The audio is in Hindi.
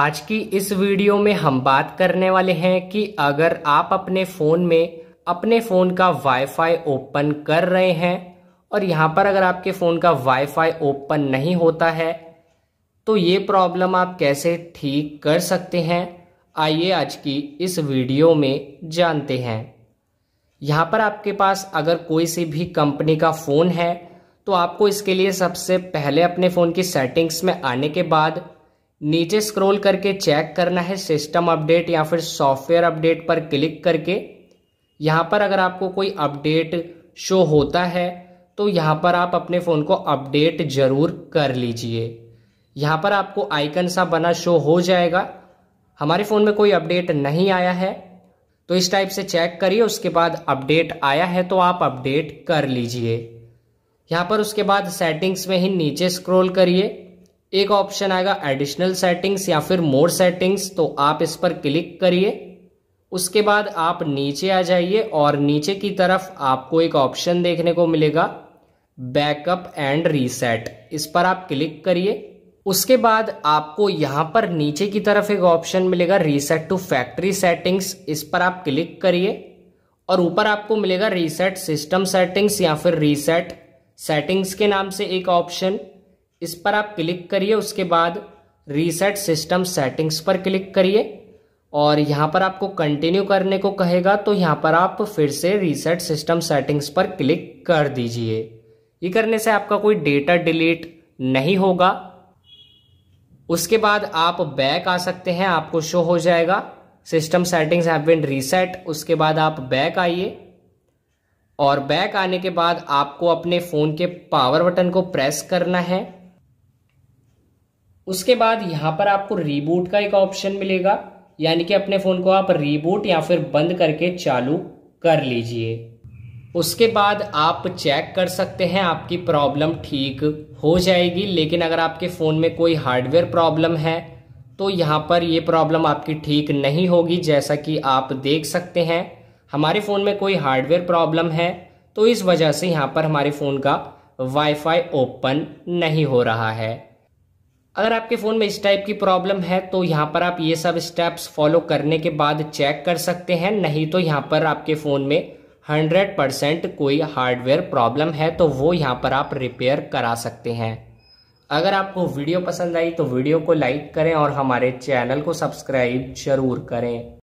आज की इस वीडियो में हम बात करने वाले हैं कि अगर आप अपने फ़ोन का वाईफाई ओपन कर रहे हैं और यहाँ पर अगर आपके फ़ोन का वाईफाई ओपन नहीं होता है तो ये प्रॉब्लम आप कैसे ठीक कर सकते हैं, आइए आज की इस वीडियो में जानते हैं। यहाँ पर आपके पास अगर कोई सी भी कंपनी का फ़ोन है तो आपको इसके लिए सबसे पहले अपने फ़ोन की सेटिंग्स में आने के बाद नीचे स्क्रॉल करके चेक करना है सिस्टम अपडेट या फिर सॉफ्टवेयर अपडेट पर क्लिक करके। यहाँ पर अगर आपको कोई अपडेट शो होता है तो यहाँ पर आप अपने फ़ोन को अपडेट ज़रूर कर लीजिए। यहाँ पर आपको आइकन सा बना शो हो जाएगा, हमारे फ़ोन में कोई अपडेट नहीं आया है तो इस टाइप से चेक करिए। उसके बाद अपडेट आया है तो आप अपडेट कर लीजिए। यहाँ पर उसके बाद सेटिंग्स में ही नीचे स्क्रॉल करिए, एक ऑप्शन आएगा एडिशनल सेटिंग्स या फिर मोर सेटिंग्स, तो आप इस पर क्लिक करिए। उसके बाद आप नीचे आ जाइए और नीचे की तरफ आपको एक ऑप्शन देखने को मिलेगा बैकअप एंड रीसेट, इस पर आप क्लिक करिए। उसके बाद आपको यहाँ पर नीचे की तरफ एक ऑप्शन मिलेगा रीसेट टू फैक्ट्री सेटिंग्स, इस पर आप क्लिक करिए और ऊपर आपको मिलेगा रीसेट सिस्टम सेटिंग्स या फिर रीसेट सेटिंग्स के नाम से एक ऑप्शन, इस पर आप क्लिक करिए। उसके बाद रीसेट सिस्टम सेटिंग्स पर क्लिक करिए और यहाँ पर आपको कंटिन्यू करने को कहेगा तो यहाँ पर आप फिर से रीसेट सिस्टम सेटिंग्स पर क्लिक कर दीजिए। ये करने से आपका कोई डेटा डिलीट नहीं होगा। उसके बाद आप बैक आ सकते हैं, आपको शो हो जाएगा system settings have been reset. उसके बाद आप बैक आइए और बैक आने के बाद आपको अपने फ़ोन के पावर बटन को प्रेस करना है। उसके बाद यहाँ पर आपको रीबूट का एक ऑप्शन मिलेगा, यानी कि अपने फ़ोन को आप रीबूट या फिर बंद करके चालू कर लीजिए। उसके बाद आप चेक कर सकते हैं आपकी प्रॉब्लम ठीक हो जाएगी, लेकिन अगर आपके फ़ोन में कोई हार्डवेयर प्रॉब्लम है तो यहाँ पर ये प्रॉब्लम आपकी ठीक नहीं होगी। जैसा कि आप देख सकते हैं हमारे फ़ोन में कोई हार्डवेयर प्रॉब्लम है तो इस वजह से यहाँ पर हमारे फ़ोन का वाईफाई ओपन नहीं हो रहा है। अगर आपके फ़ोन में इस टाइप की प्रॉब्लम है तो यहाँ पर आप ये सब स्टेप्स फॉलो करने के बाद चेक कर सकते हैं, नहीं तो यहाँ पर आपके फ़ोन में 100% कोई हार्डवेयर प्रॉब्लम है तो वो यहाँ पर आप रिपेयर करा सकते हैं। अगर आपको वीडियो पसंद आई तो वीडियो को लाइक करें और हमारे चैनल को सब्सक्राइब ज़रूर करें।